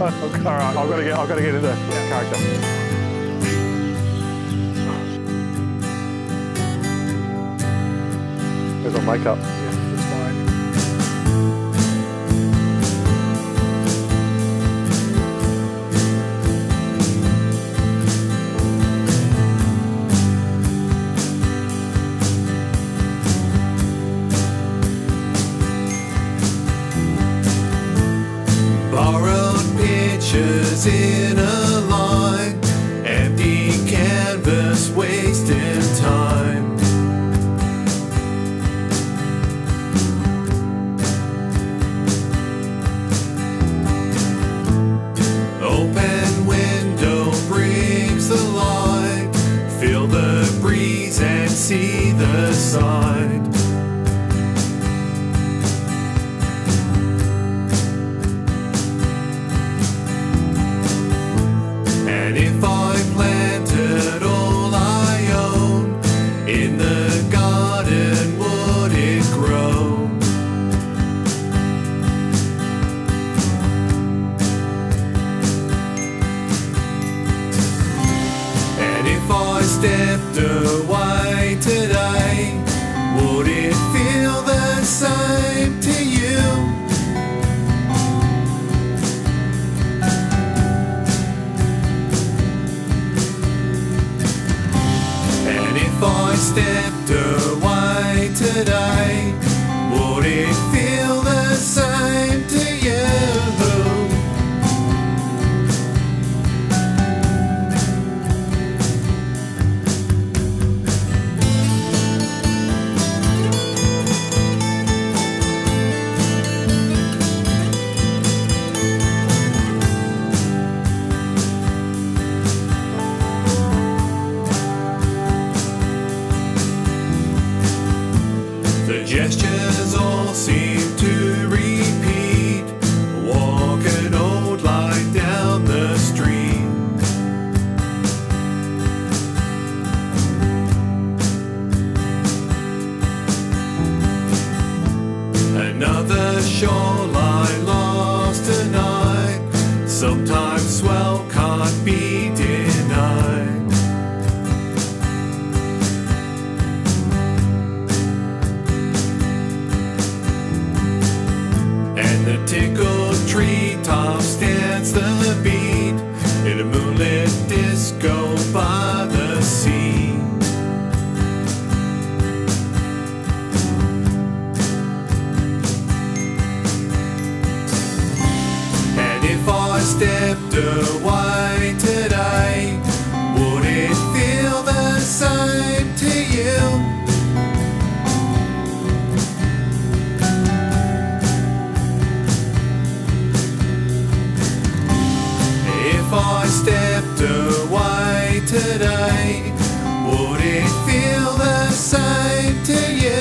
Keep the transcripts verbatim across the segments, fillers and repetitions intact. All right, I've got to get, I've got to get into yeah. character. There's a makeup. Yeah, it's fine. Borrowed pictures in a line, empty canvas wasting time. Open window brings the light, feel the breeze and see the sign. And if I planted all I own, in the garden would it grow? And if I stepped away today, would it feel the same to you? If I stepped away today, would it feel the same to you? The gestures all seem to repeat, walk an old line down the street. Another shoreline lost tonight, sometimes swell can't be denied. The tickled treetops dance the beat in a moonlit disco by the sea. And if I stepped away today, would it feel the same to you? If I stepped away today, would it feel the same to you?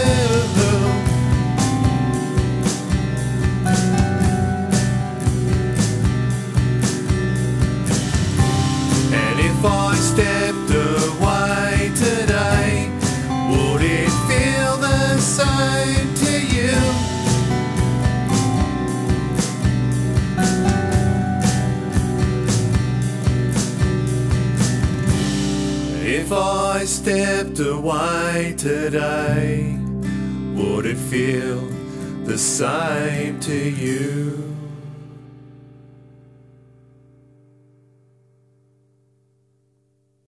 And if I stepped away today, would it feel the same to you? If I stepped away today, would it feel the same to you?